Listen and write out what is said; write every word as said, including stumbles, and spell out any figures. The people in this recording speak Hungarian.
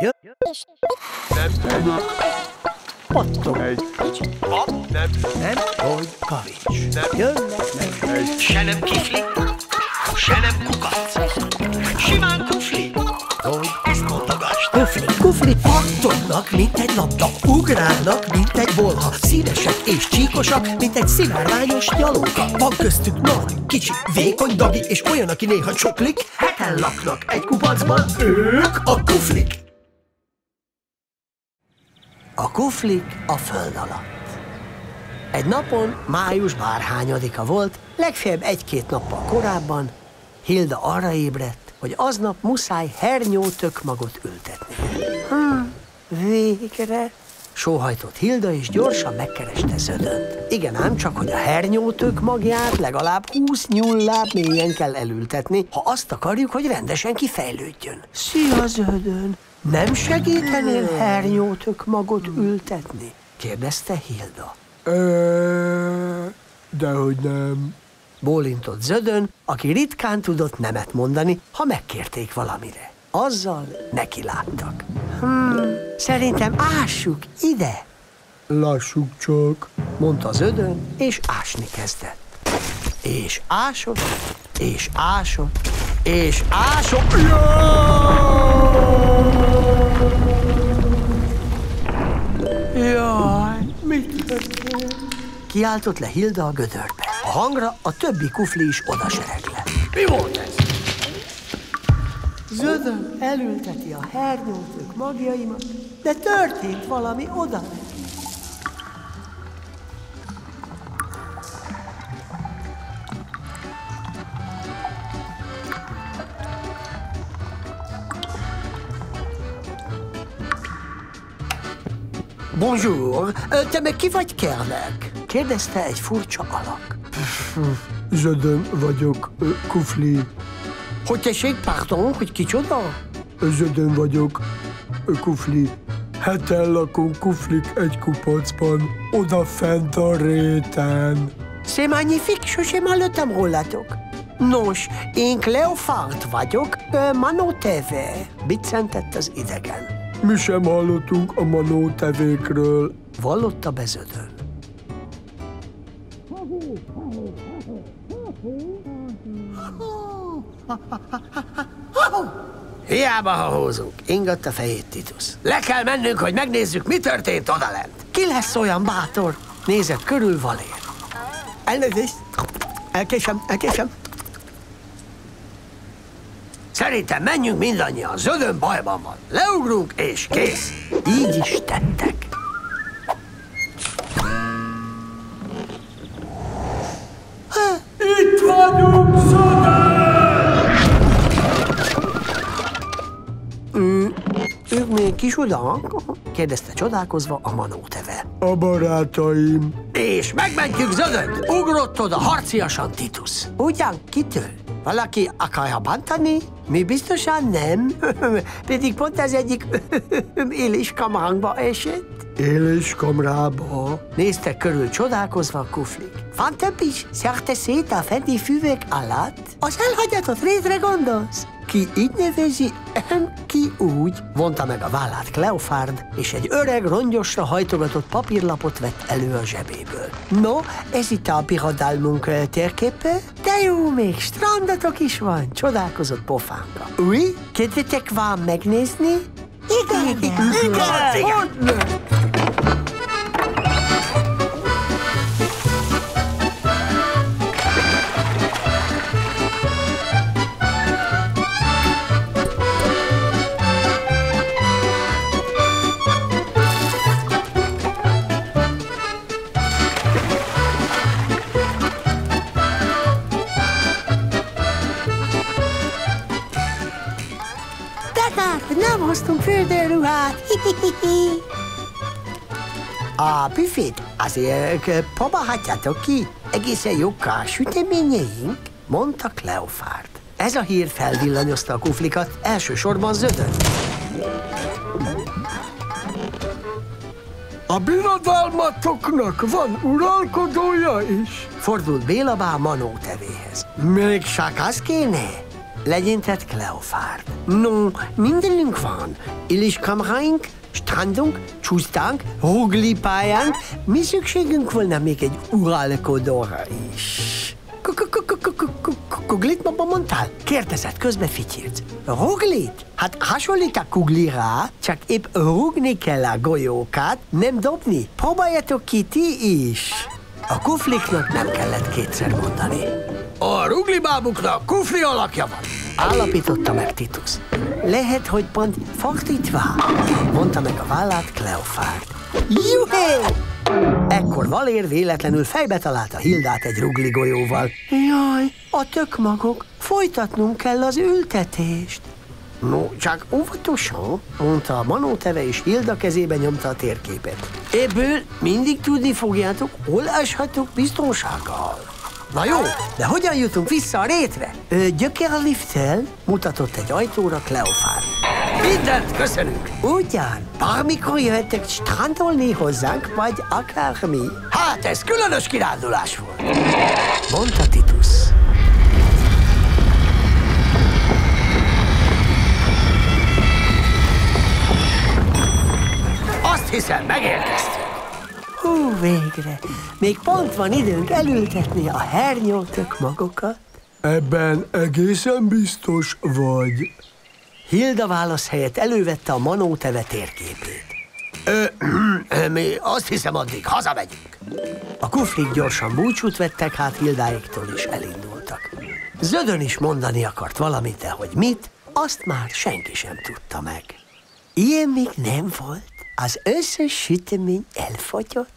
És nem pattog egy pap, nem, nem, hogy kavics. Nem, jönnek nem egy se nem kifli, se nem kukac. Simán kufli. Hogy ezt mondogasd. Kufli, kufli pattognak, mint egy labda. Ugrálnak, mint egy bolha. Színesek és csíkosak, mint egy szivárványos nyalóka. Van köztük nagy, kicsi, vékony, dagi, és olyan, aki néha csuklik. Heten laknak egy kupacban, ők a kuflik. A kuflik a föld alatt. Egy napon, május bárhányadika volt, legfeljebb egy-két nappal korábban, Hilda arra ébredt, hogy aznap muszáj hernyótökmagot ültetni. Hmm, végre! Sóhajtott Hilda, és gyorsan megkereste Zödönt. Igen ám, csak hogy a hernyótökmagját legalább húsz nyulláb mélyen kell elültetni, ha azt akarjuk, hogy rendesen kifejlődjön. Szia, Zödön! Nem segítenél hernyótökmagot ültetni? Kérdezte Hilda. Ööööööööööööööööööööööööööööööööööööööööhogy dehogy nem. Bólintott Zödön, aki ritkán tudott nemet mondani, ha megkérték valamire. Azzal nekiláttak. Hmm, szerintem ássuk ide. Lássuk csak, mondta Zödön, és ásni kezdett. És ásott, és ásott, és ásott. Jaj, mit tettél? Kiáltott le Hilda a gödörbe. A hangra a többi kufli is odasereglett. Mi volt ez? Zödön elülteti a hernyótök magjaimat, de történt valami oda. Bonjour, te meg ki vagy, kérlek? Kérdezte egy furcsa alak. Zödön vagyok, kufli. Hogy tessék, pardon, hogy kicsoda? Zödön vagyok, kufli. Heten lakunk, kuflik, egy kupacban, odafent a réten. C'est magnifique, sosem hallottam rólatok. Nos, én Kleofárd vagyok, Manó té vé. Biccentett az idegen. Mi sem hallottunk a Manó tevékről, vallotta be Zödön. Hiába, ha húzunk, ingott a fejét Titusz. Le kell mennünk, hogy megnézzük, mi történt odalent. Ki lesz olyan bátor? Nézett körül Valér. Elnézést, elkésem, elkésem. Szerintem menjünk mindannyian, Zödön bajban van. Leugrunk és kész. Így is tettek. Itt vagyunk, Zödön! Ő, ők még kisodank? Kérdezte csodálkozva a Manó teve. A barátaim. És megmentjük Zödönt! Ugrott oda harciasan Titusz. Ugyan kitől? Valaki akarja bántani? Mi biztosan nem, pedig pont az egyik éles kamrámba esett. Éles kamrámba? Néztek körül csodálkozva a kuflik. Van több is, szerte szét a fenti füvek alatt. Az elhagyatott részre gondolsz? Ki így nevezi, ki úgy, vonta meg a vállát Kleofárd, és egy öreg, rongyosra hajtogatott papírlapot vett elő a zsebéből. No, ez itt a birodalmunk térképe? De jó, még strandatok is van, csodálkozott pofánka. Új, kedvetek van megnézni? Igen, igen, igen, igen. A büfét azért próbálhatjátok ki, egészen jók a süteményeink, mondta Kleofárd. Ez a hír felvillanyozta a kuflikat, elsősorban Zödön. A birodalmatoknak van uralkodója is, fordult Bélabá Manó tevéhez. Még csak az kéne, Legyen tehát Kleofárd. No, mindenünk van. Illiskamránk, strandunk, csúsztánk, ruglipályánk. Mi szükségünk volna még egy uralkodóra is. Kuglit ma mondtál? Kérdezett közbe Fityilt. Ruglit? Hát hasonlít a kuglira, csak épp rugni kell a golyókat, nem dobni. Próbáljátok ki ti is. A Kufliknak nem kellett kétszer mondani. A ruglibábuknak Kufli alakja van. Állapította meg Titusz. Lehet, hogy pont fordítva, mondta meg a vállát Kleofárd. Juhé! Ekkor Valér véletlenül fejbe találta Hildát egy rugli golyóval. Jaj, a tökmagok, folytatnunk kell az ültetést. No, csak óvatosan, mondta a manóteve, és Hilda kezébe nyomta a térképet. Ebből mindig tudni fogjátok, hol eshatok biztonsággal. Na jó, de hogyan jutunk vissza a rétre? Ö, gyökerlifttel, mutatott egy ajtóra Kleofárd. Mindent köszönünk! Ugyan, bármikor jöhettek strandolni hozzánk, vagy akármi. Hát ez különös kirándulás volt, mondta Titusz. Azt hiszem, megérkeztünk. Hú, végre! Még pont van időnk elültetni a hernyótök magokat. Ebben egészen biztos vagy. Hilda válasz helyett elővette a manóteve térképét. Ö, ö, mi azt hiszem, addig hazamegyünk. A Kuflik gyorsan búcsút vettek, hát Hildáéktól is elindultak. Zödön is mondani akart valamit, de hogy mit, azt már senki sem tudta meg. Ilyen még nem volt. Az összes sütemény elfogyott,